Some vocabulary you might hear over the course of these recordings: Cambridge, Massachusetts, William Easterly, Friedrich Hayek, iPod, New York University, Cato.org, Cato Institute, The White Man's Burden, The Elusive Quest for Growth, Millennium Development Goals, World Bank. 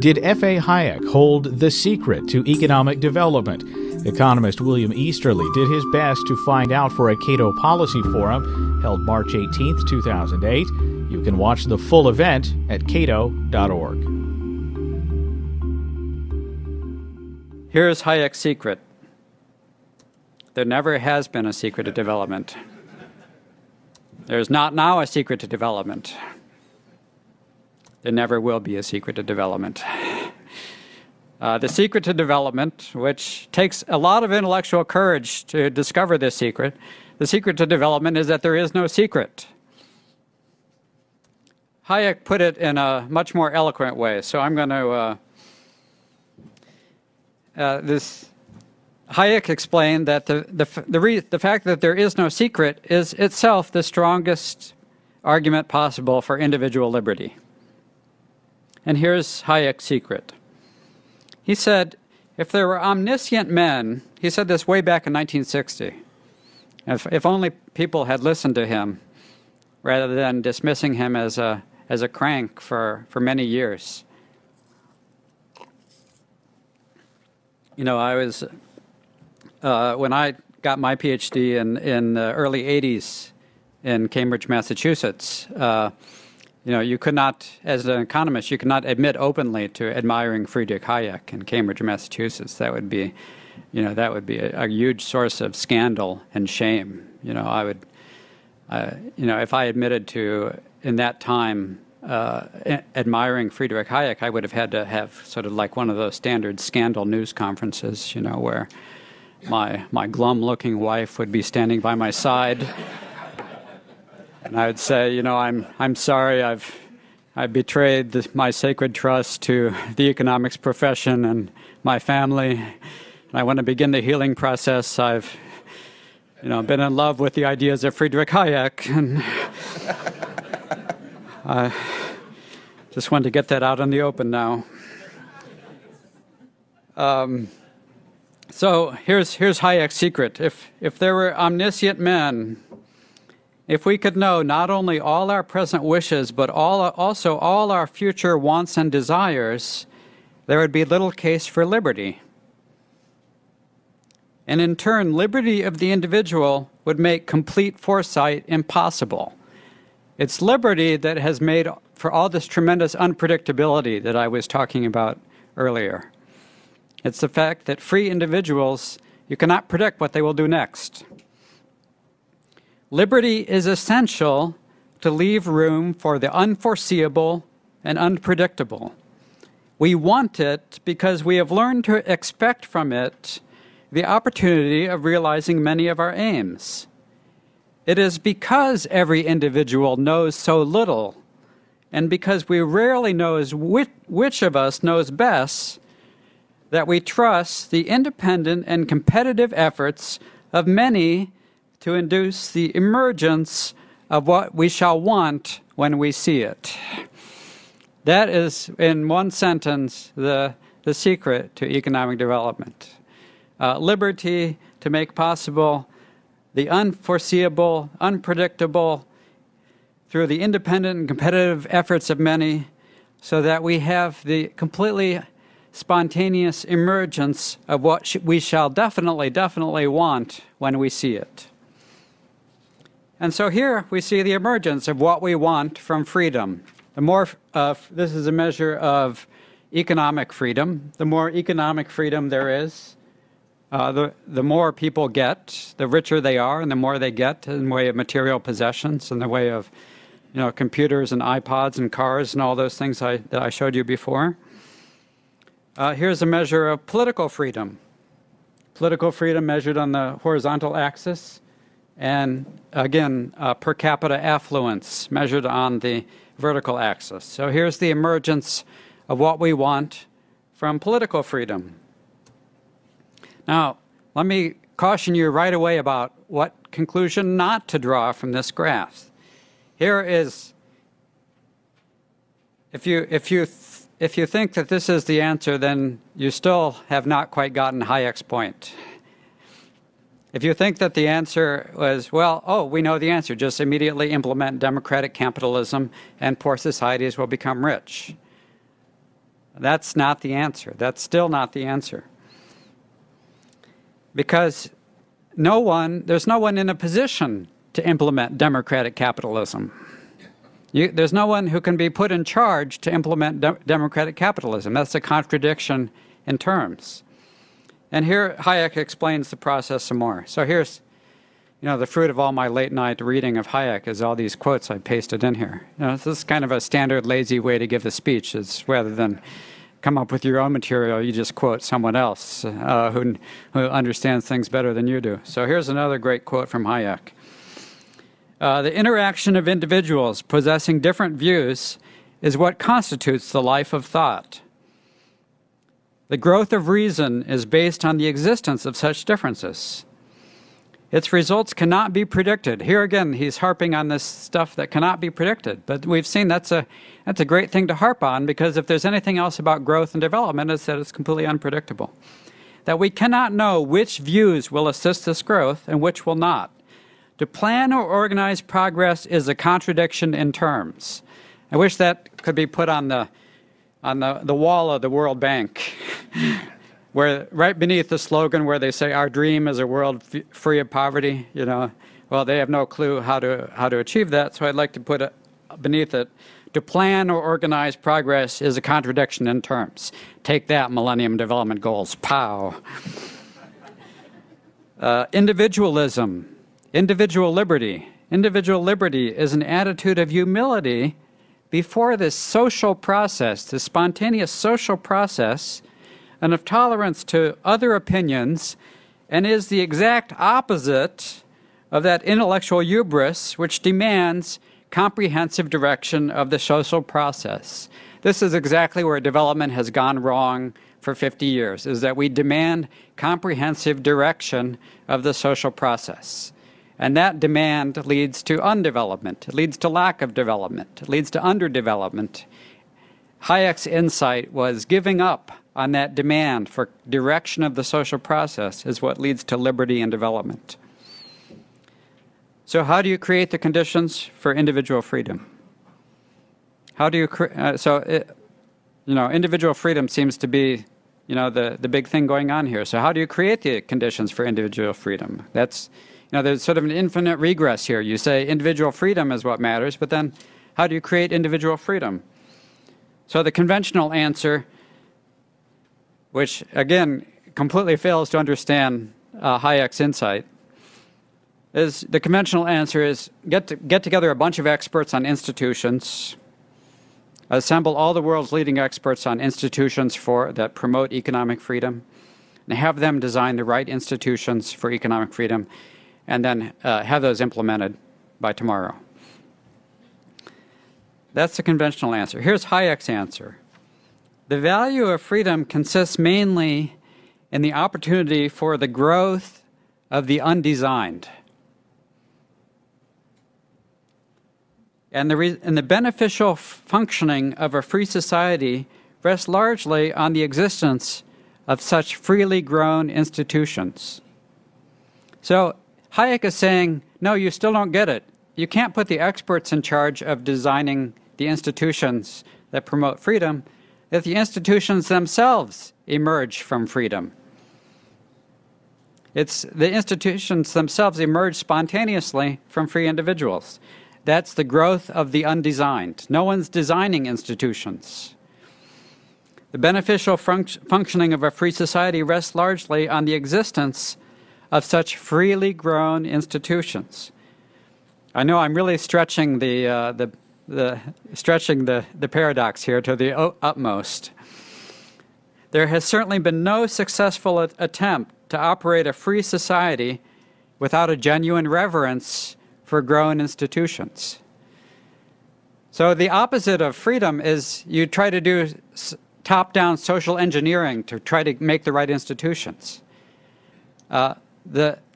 Did F.A. Hayek hold the secret to economic development? Economist William Easterly did his best to find out for a Cato Policy Forum held March 18, 2008. You can watch the full event at Cato.org. Here's Hayek's secret. There never has been a secret to development. There's not now a secret to development. There never will be a secret to development. The secret to development, which takes a lot of intellectual courage to discover this secret, the secret to development is that there is no secret. Hayek put it in a much more eloquent way, so I'm going to... Hayek explained that the fact that there is no secret is itself the strongest argument possible for individual liberty. And here's Hayek's secret. He said, if there were omniscient men, he said this way back in 1960, if only people had listened to him rather than dismissing him as a crank for many years. You know, I was, when I got my PhD in the early 80s in Cambridge, Massachusetts, you know, you could not, as an economist, you could not admit openly to admiring Friedrich Hayek in Cambridge, Massachusetts. That would be, you know, that would be a huge source of scandal and shame. You know, I would, you know, if I admitted to, in that time, admiring Friedrich Hayek, I would have had to have sort of like one of those standard scandal news conferences, you know, where my glum-looking wife would be standing by my side. And I would say, you know, I'm sorry, I betrayed my sacred trust to the economics profession and my family. And I want to begin the healing process. I've, you know, been in love with the ideas of Friedrich Hayek, and I just want to get that out in the open now. So here's Hayek's secret. If there were omniscient men, if we could know not only all our present wishes, but also all our future wants and desires, there would be little case for liberty. And in turn, liberty of the individual would make complete foresight impossible. It's liberty that has made for all this tremendous unpredictability that I was talking about earlier. It's the fact that free individuals, you cannot predict what they will do next. Liberty is essential to leave room for the unforeseeable and unpredictable. We want it because we have learned to expect from it the opportunity of realizing many of our aims. It is because every individual knows so little, and because we rarely know which of us knows best, that we trust the independent and competitive efforts of many to induce the emergence of what we shall want when we see it. That is, in one sentence, the secret to economic development. Liberty to make possible the unforeseeable, unpredictable, through the independent and competitive efforts of many, so that we have the completely spontaneous emergence of what we shall definitely want when we see it. And so here we see the emergence of what we want from freedom. The more, this is a measure of economic freedom. The more economic freedom there is, the more people get, the richer they are, and the more they get in the way of material possessions, in the way of, you know, computers and iPods and cars and all those things that I showed you before. Here's a measure of political freedom. Political freedom measured on the horizontal axis. And again, per capita affluence measured on the vertical axis. So here's the emergence of what we want from political freedom. Now, let me caution you right away about what conclusion not to draw from this graph. Here is, if you think that this is the answer, then you still have not quite gotten Hayek's point. If you think that the answer was, well, oh, we know the answer, just immediately implement democratic capitalism and poor societies will become rich. That's not the answer. That's still not the answer. Because there's no one in a position to implement democratic capitalism. There's no one who can be put in charge to implement democratic capitalism. That's a contradiction in terms. And here Hayek explains the process some more. So here's, the fruit of all my late night reading of Hayek is all these quotes I pasted in here. This is kind of a standard lazy way to give a speech. It's rather than come up with your own material, you just quote someone else who understands things better than you do. So here's another great quote from Hayek. The interaction of individuals possessing different views is what constitutes the life of thought. The growth of reason is based on the existence of such differences. Its results cannot be predicted. Here again, he's harping on this stuff that cannot be predicted. But we've seen that's a great thing to harp on, because if there's anything else about growth and development, it's that it's completely unpredictable. That we cannot know which views will assist this growth and which will not. To plan or organize progress is a contradiction in terms. I wish that could be put on the wall of the World Bank, where right beneath the slogan where they say our dream is a world free of poverty. Well, they have no clue how to achieve that. So I'd like to put it beneath it: to plan or organize progress is a contradiction in terms. Take that, Millennium Development Goals. Pow. Individualism. Individual liberty. Individual liberty is an attitude of humility before this social process, this spontaneous social process, and of tolerance to other opinions, and is the exact opposite of that intellectual hubris which demands comprehensive direction of the social process. This is exactly where development has gone wrong for 50 years, is that we demand comprehensive direction of the social process. And that demand leads to undevelopment, it leads to lack of development, it leads to underdevelopment. Hayek's insight was giving up on that demand for direction of the social process is what leads to liberty and development. So how do you create the conditions for individual freedom? How do you individual freedom seems to be the big thing going on here. So how do you create the conditions for individual freedom? Now, there's sort of an infinite regress here. You say individual freedom is what matters, but then how do you create individual freedom? So the conventional answer, which again completely fails to understand Hayek's insight, is get together a bunch of experts on institutions, assemble all the world's leading experts on institutions that promote economic freedom, and have them design the right institutions for economic freedom, and then have those implemented by tomorrow. That's the conventional answer. Here's Hayek's answer. The value of freedom consists mainly in the opportunity for the growth of the undesigned. And the beneficial functioning of a free society rests largely on the existence of such freely grown institutions. So Hayek is saying, no, you still don't get it. You can't put the experts in charge of designing the institutions that promote freedom if the institutions themselves emerge from freedom. It's the institutions themselves emerge spontaneously from free individuals. That's the growth of the undesigned. No one's designing institutions. The beneficial functioning of a free society rests largely on the existence of such freely grown institutions. I know I'm really stretching the paradox here to the utmost. There has certainly been no successful attempt to operate a free society without a genuine reverence for grown institutions. So the opposite of freedom is you try to do top-down social engineering to try to make the right institutions. The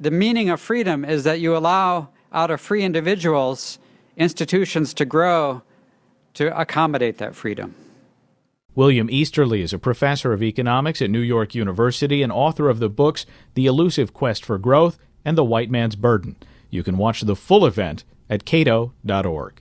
meaning of freedom is that you allow, out of free individuals, institutions to grow to accommodate that freedom. William Easterly is a professor of economics at New York University and author of the books The Elusive Quest for Growth and The White Man's Burden. You can watch the full event at Cato.org.